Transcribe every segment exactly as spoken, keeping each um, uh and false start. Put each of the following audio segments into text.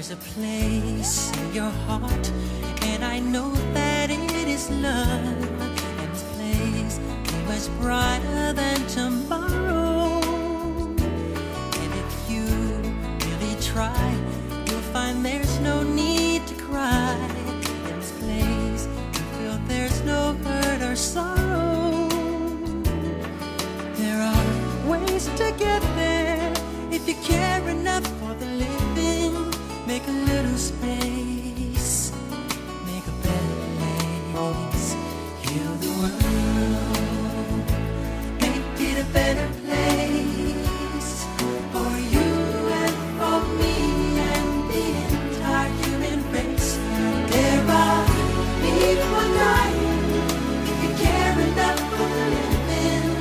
There's a place in your heart, and I know that it is love. And this place is much brighter than tomorrow. And if you really try, you'll find there's no need to cry. In this place, you feel there's no hurt or sorrow. There are ways to get there if you care enough for the living. Make a little space, make a better place, heal the world, make it a better place, for you and for me and the entire human race. There are people dying, if you care enough for the living,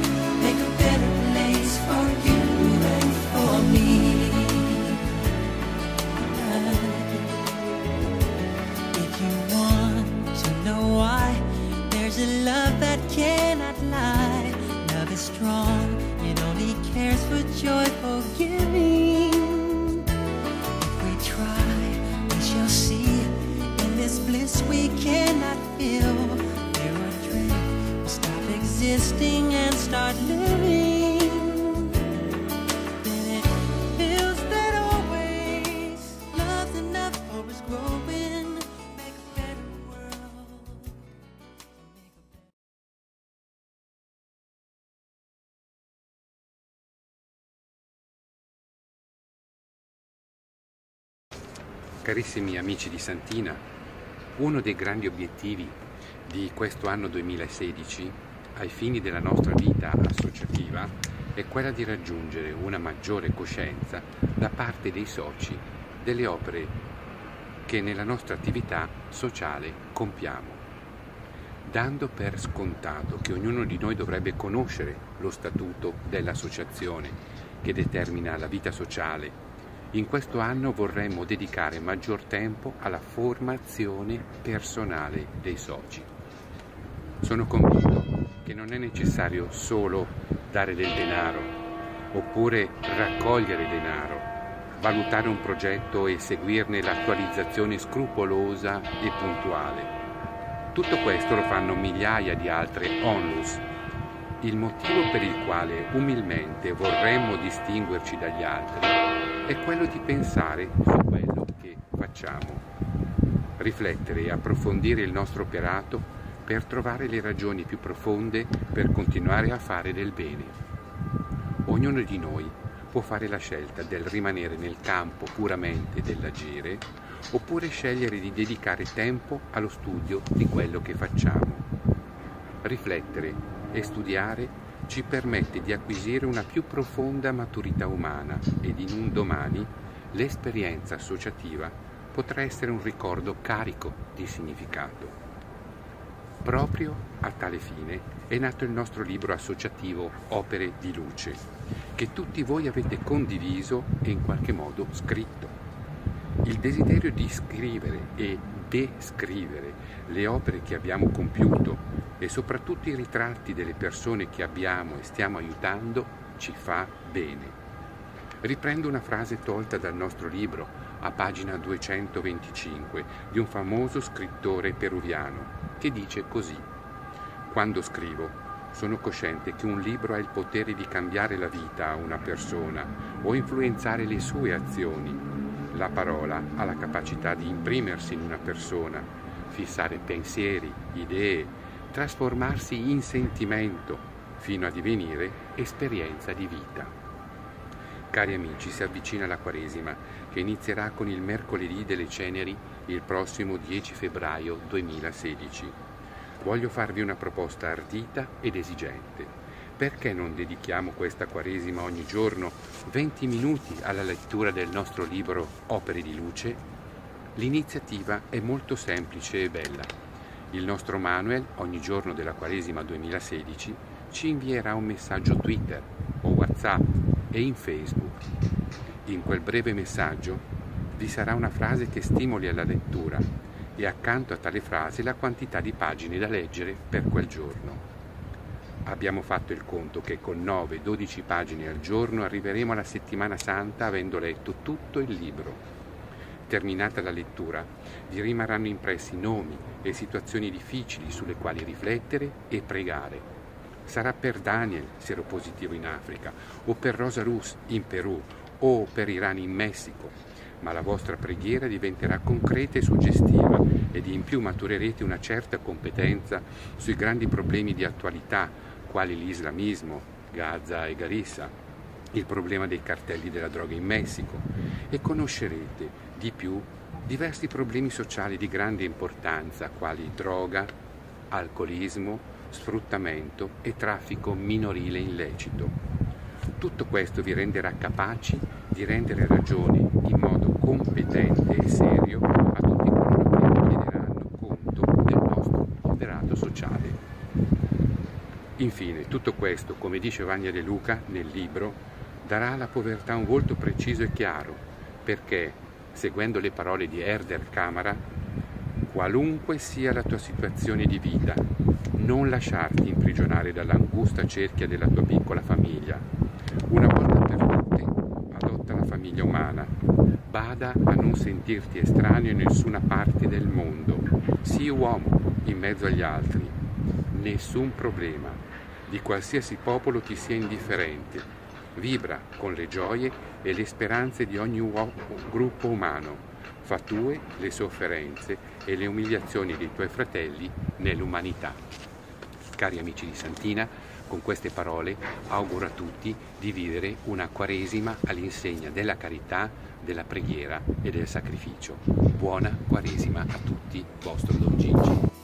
make a better place for you and for me. There's a love that cannot lie. Love is strong, it only cares for joyful giving. If we try, we shall see. In this bliss we cannot feel. Mirror trick, we'll stop existing and start living. Then it feels that always love's enough for us growing. Carissimi amici di Santina, uno dei grandi obiettivi di questo anno duemilasedici, ai fini della nostra vita associativa, è quella di raggiungere una maggiore coscienza da parte dei soci delle opere che nella nostra attività sociale compiamo, dando per scontato che ognuno di noi dovrebbe conoscere lo statuto dell'associazione che determina la vita sociale. In questo anno vorremmo dedicare maggior tempo alla formazione personale dei soci. Sono convinto che non è necessario solo dare del denaro, oppure raccogliere denaro, valutare un progetto e seguirne l'attualizzazione scrupolosa e puntuale. Tutto questo lo fanno migliaia di altre onlus. Il motivo per il quale umilmente vorremmo distinguerci dagli altri è quello di pensare su quello che facciamo, riflettere e approfondire il nostro operato per trovare le ragioni più profonde per continuare a fare del bene. Ognuno di noi può fare la scelta del rimanere nel campo puramente dell'agire, oppure scegliere di dedicare tempo allo studio di quello che facciamo. Riflettere e studiare ci permette di acquisire una più profonda maturità umana ed in un domani l'esperienza associativa potrà essere un ricordo carico di significato. Proprio a tale fine è nato il nostro libro associativo Opere di Luce, che tutti voi avete condiviso e in qualche modo scritto. Il desiderio di scrivere e descrivere le opere che abbiamo compiuto e soprattutto i ritratti delle persone che abbiamo e stiamo aiutando ci fa bene. Riprendo una frase tolta dal nostro libro, a pagina duecentoventicinque, di un famoso scrittore peruviano, che dice così: «Quando scrivo, sono cosciente che un libro ha il potere di cambiare la vita a una persona o influenzare le sue azioni. La parola ha la capacità di imprimersi in una persona, fissare pensieri, idee, trasformarsi in sentimento fino a divenire esperienza di vita». Cari amici, si avvicina la Quaresima, che inizierà con il mercoledì delle Ceneri il prossimo dieci febbraio duemilasedici. Voglio farvi una proposta ardita ed esigente. Perché non dedichiamo questa Quaresima ogni giorno venti minuti alla lettura del nostro libro Opere di Luce? L'iniziativa è molto semplice e bella. Il nostro Manuel, ogni giorno della Quaresima duemilasedici, ci invierà un messaggio Twitter o WhatsApp e in Facebook. In quel breve messaggio vi sarà una frase che stimoli alla lettura e accanto a tale frase la quantità di pagine da leggere per quel giorno. Abbiamo fatto il conto che con nove dodici pagine al giorno arriveremo alla Settimana Santa avendo letto tutto il libro. Terminata la lettura, vi rimarranno impressi nomi e situazioni difficili sulle quali riflettere e pregare. Sarà per Daniel, seropositivo in Africa, o per Rosa Rus in Perù, o per Iran in Messico, ma la vostra preghiera diventerà concreta e suggestiva ed in più maturerete una certa competenza sui grandi problemi di attualità, quali l'islamismo, Gaza e Garissa, il problema dei cartelli della droga in Messico, e conoscerete di più diversi problemi sociali di grande importanza, quali droga, alcolismo, sfruttamento e traffico minorile illecito. Tutto questo vi renderà capaci di rendere ragioni in modo competente e serio a tutti coloro che vi chiederanno conto del nostro operato sociale. Infine, tutto questo, come dice Vania De Luca nel libro, darà alla povertà un volto preciso e chiaro, perché, seguendo le parole di Helder Camara, qualunque sia la tua situazione di vita, non lasciarti imprigionare dall'angusta cerchia della tua piccola famiglia. Una volta per tutte, adotta la famiglia umana. Bada a non sentirti estraneo in nessuna parte del mondo. Sii uomo in mezzo agli altri. Nessun problema. Di qualsiasi popolo ti sia indifferente. Vibra con le gioie e le speranze di ogni uomo, gruppo umano. Fa tue le sofferenze e le umiliazioni dei tuoi fratelli nell'umanità. Cari amici di Santina, con queste parole auguro a tutti di vivere una Quaresima all'insegna della carità, della preghiera e del sacrificio. Buona Quaresima a tutti, vostro Don Gigi.